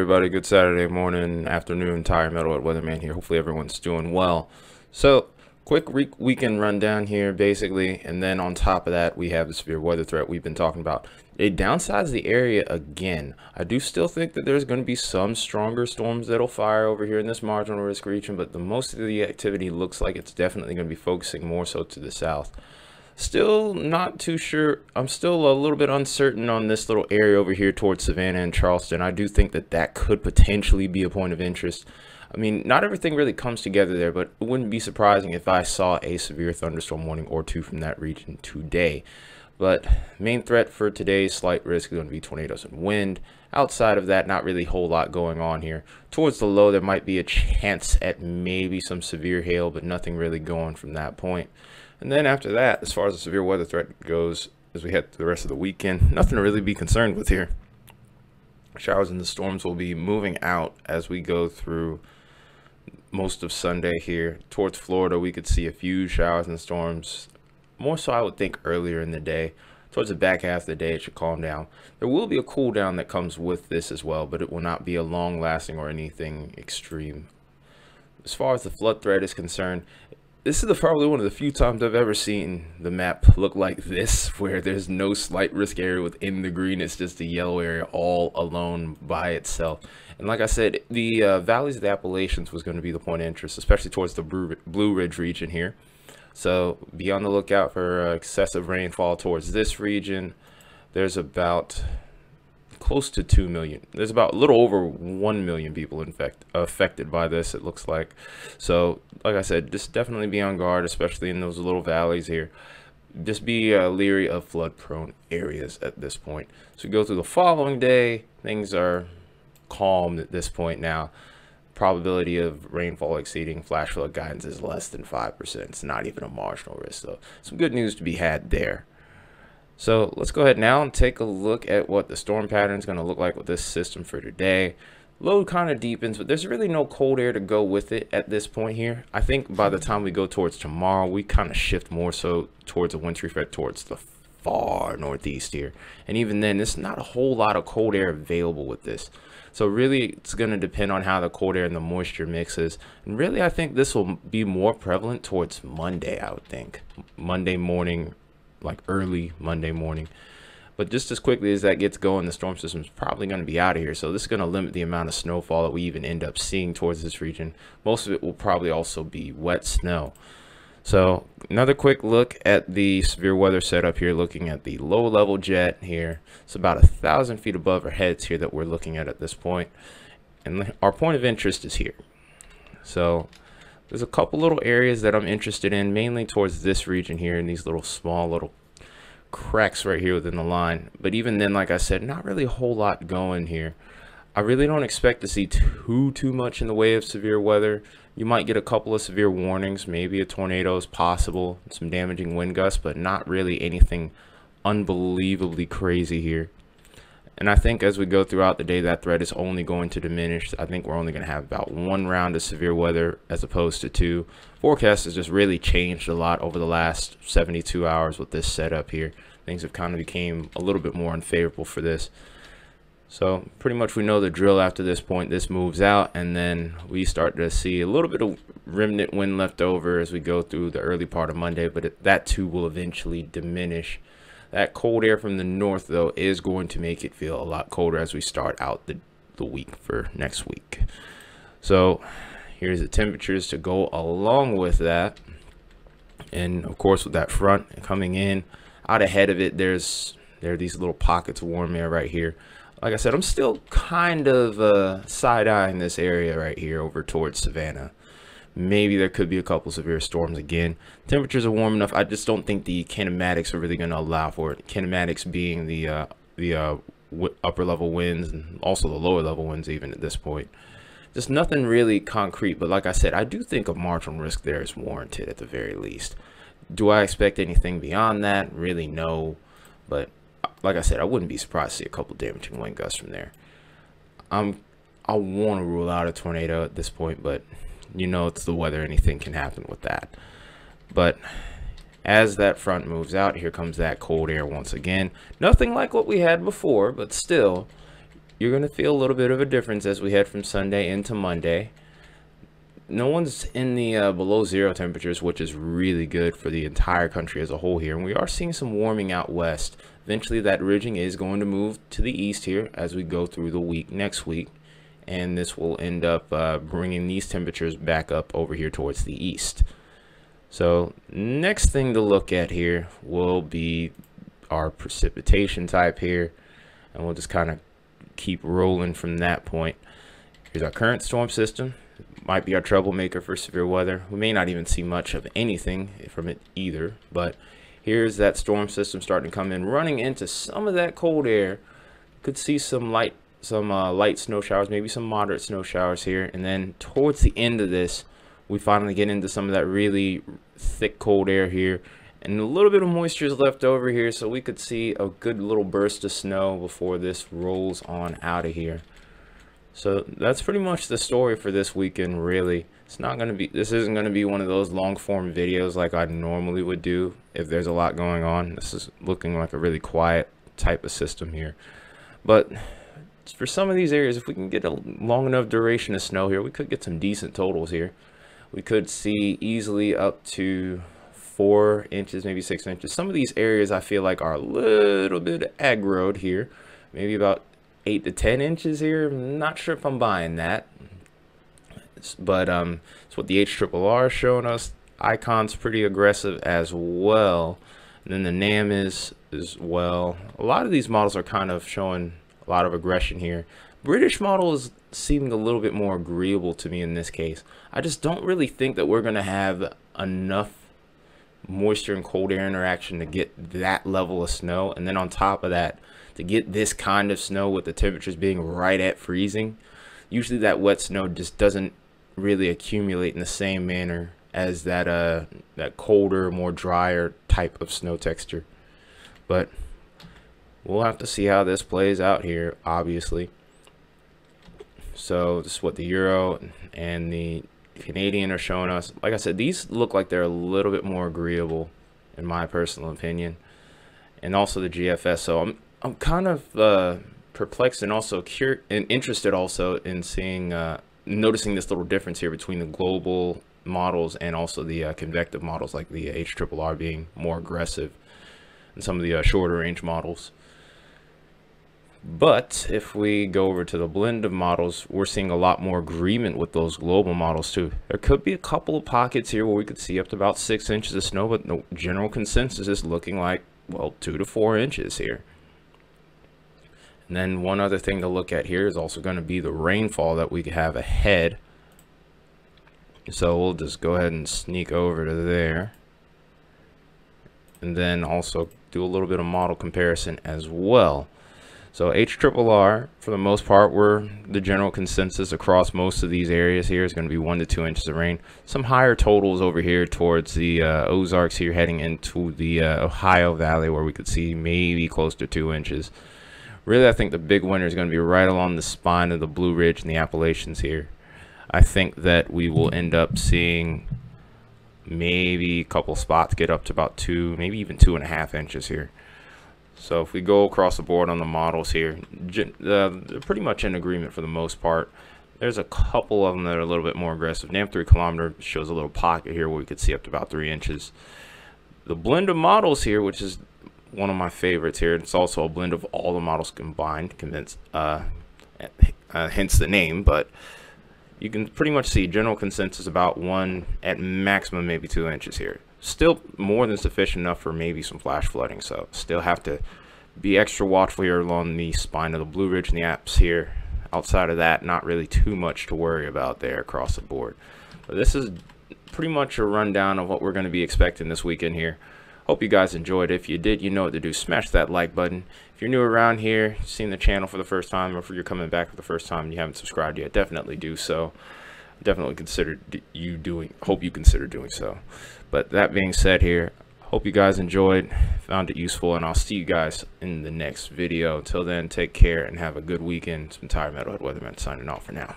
everybody, good Saturday morning, afternoon, Tire Metalhead Weatherman here. Hopefully everyone's doing well. So quick weekend rundown here basically, and then on top of that we have the severe weather threat we've been talking about. They downsized the area again. I do still think that there's going to be some stronger storms that'll fire over here in this marginal risk region, but the most of the activity looks like it's definitely going to be focusing more so to the south. Still not too sure. I'm still a little bit uncertain on this little area over here towards Savannah and Charleston. I do think that that could potentially be a point of interest. I mean, not everything really comes together there, but it wouldn't be surprising if I saw a severe thunderstorm warning or two from that region today. But main threat for today's slight risk is going to be tornadoes and wind. Outside of that, not really a whole lot going on here. Towards the low, there might be a chance at maybe some severe hail, but nothing really going from that point. And then after that, as far as the severe weather threat goes, as we head to the rest of the weekend, nothing to really be concerned with here. Showers and the storms will be moving out as we go through most of Sunday here. Towards Florida, we could see a few showers and storms. More so, I would think, earlier in the day. Towards the back half of the day, it should calm down. There will be a cool down that comes with this as well, but it will not be a long lasting or anything extreme. As far as the flood threat is concerned, this is probably one of the few times I've ever seen the map look like this, where there's no slight risk area within the green. It's just the yellow area all alone by itself. And like I said, the valleys of the Appalachians was going to be the point of interest, especially towards the Blue Ridge region here. So be on the lookout for excessive rainfall towards this region. There's about close to 2 million. There's about a little over 1 million people affected by this, it looks like. So like I said, just definitely be on guard, especially in those little valleys here. Just be leery of flood prone areas at this point. So go through the following day, things are calm at this point now. Probability of rainfall exceeding flash flood guidance is less than 5%. It's not even a marginal risk though. Some good news to be had there. So let's go ahead now and take a look at what the storm pattern is going to look like with this system for today. Load kind of deepens, but there's really no cold air to go with it at this point here. I think by the time we go towards tomorrow, we kind of shift more so towards a wintry effect towards the far northeast here. And even then, there's not a whole lot of cold air available with this. So really, it's going to depend on how the cold air and the moisture mixes. And really, I think this will be more prevalent towards Monday, I would think. Monday morning, like early Monday morning. But just as quickly as that gets going, the storm system is probably going to be out of here. So this is going to limit the amount of snowfall that we even end up seeing towards this region. Most of it will probably also be wet snow. So another quick look at the severe weather setup here, looking at the low level jet here. It's about 1,000 feet above our heads here that we're looking at this point. And our point of interest is here. So there's a couple little areas that I'm interested in, mainly towards this region here and these little small little cracks right here within the line. But even then, like I said, not really a whole lot going here. I really don't expect to see too much in the way of severe weather. You might get a couple of severe warnings, maybe a tornado is possible, some damaging wind gusts, but not really anything unbelievably crazy here. And I think as we go throughout the day, that threat is only going to diminish. I think we're only going to have about one round of severe weather as opposed to two. Forecast has just really changed a lot over the last 72 hours with this setup here. Things have kind of became a little bit more unfavorable for this. So pretty much we know the drill after this point. This moves out, and then we start to see a little bit of remnant wind left over as we go through the early part of Monday, but that too will eventually diminish. That cold air from the north, though, is going to make it feel a lot colder as we start out the week for next week. So here's the temperatures to go along with that. And, of course, with that front coming in, out ahead of it, there are these little pockets of warm air right here. Like I said, I'm still kind of side-eyeing this area right here over towards Savannah. Maybe there could be a couple severe storms again. Temperatures are warm enough. I just don't think the kinematics are really going to allow for it. Kinematics being the upper level winds and also the lower level winds even at this point. Just nothing really concrete. But like I said, I do think a marginal risk there is warranted at the very least. Do I expect anything beyond that? Really, no. But like I said, I wouldn't be surprised to see a couple damaging wind gusts from there. I want to rule out a tornado at this point, but you know, it's the weather, anything can happen with that. But as that front moves out, here comes that cold air once again. Nothing like what we had before, but still you're going to feel a little bit of a difference as we head from Sunday into Monday. No one's in the below zero temperatures, which is really good for the entire country as a whole here. And we are seeing some warming out west. Eventually, that ridging is going to move to the east here as we go through the week next week. And this will end up bringing these temperatures back up over here towards the east. So next thing to look at here will be our precipitation type here. And we'll just kind of keep rolling from that point. Here's our current storm system. Might be our troublemaker for severe weather. We may not even see much of anything from it either, but here's that storm system starting to come in, running into some of that cold air. Could see some light snow showers, maybe some moderate snow showers here, and then towards the end of this we finally get into some of that really thick cold air here, and a little bit of moisture is left over here, so we could see a good little burst of snow before this rolls on out of here. So that's pretty much the story for this weekend, really. It's not going to be, this isn't going to be one of those long form videos like I normally would do if there's a lot going on. This is looking like a really quiet type of system here. But for some of these areas, if we can get a long enough duration of snow here, we could get some decent totals here. We could see easily up to 4 inches, maybe 6 inches. Some of these areas I feel like are a little bit aggroed here, maybe about 8 to 10 inches here. I'm not sure if I'm buying that, but it's what the HRRR is showing us. Icon's pretty aggressive as well, and then the NAM is as well. A lot of these models are kind of showing a lot of aggression here. British model is seeming a little bit more agreeable to me in this case. I just don't really think that we're going to have enough moisture and cold air interaction to get that level of snow, and then on top of that, to get this kind of snow with the temperatures being right at freezing. Usually that wet snow just doesn't really accumulate in the same manner as that that colder, more drier type of snow texture. But we'll have to see how this plays out here, obviously. So this is what the Euro and the Canadian are showing us. Like I said, these look like they're a little bit more agreeable in my personal opinion, and also the GFS. So I'm kind of perplexed and also curious and interested also in seeing, noticing this little difference here between the global models and also the convective models, like the HRRR being more aggressive and some of the shorter range models. But if we go over to the blend of models, we're seeing a lot more agreement with those global models too. There could be a couple of pockets here where we could see up to about 6 inches of snow, but the general consensus is looking like, well, 2 to 4 inches here. And then one other thing to look at here is also going to be the rainfall that we have ahead. So we'll just go ahead and sneak over to there. And then also do a little bit of model comparison as well. So HRRR, for the most part, we're the general consensus across most of these areas here is going to be 1 to 2 inches of rain. Some higher totals over here towards the Ozarks here, heading into the Ohio Valley, where we could see maybe close to 2 inches. Really, I think the big winner is going to be right along the spine of the Blue Ridge and the Appalachians here. I think that we will end up seeing maybe a couple spots get up to about 2, maybe even 2.5 inches here. So if we go across the board on the models here, they're pretty much in agreement for the most part. There's a couple of them that are a little bit more aggressive. NAM 3 kilometer shows a little pocket here where we could see up to about 3 inches. The blend of models here, which is one of my favorites here, it's also a blend of all the models combined, hence the name, but you can pretty much see general consensus about 1 at maximum maybe 2 inches here. Still more than sufficient enough for maybe some flash flooding, so still have to be extra watchful here along the spine of the Blue Ridge and the apps here. Outside of that, not really too much to worry about there across the board. But this is pretty much a rundown of what we're going to be expecting this weekend here. Hope you guys enjoyed. If you did, you know what to do. Smash that like button. If you're new around here, seeing the channel for the first time, or if you're coming back for the first time and you haven't subscribed yet, definitely do so. Definitely consider hope you consider doing so. But that being said here, hope you guys enjoyed, found it useful, and I'll see you guys in the next video. Until then, take care and have a good weekend. It's been Tired Metalhead Weatherman signing off for now.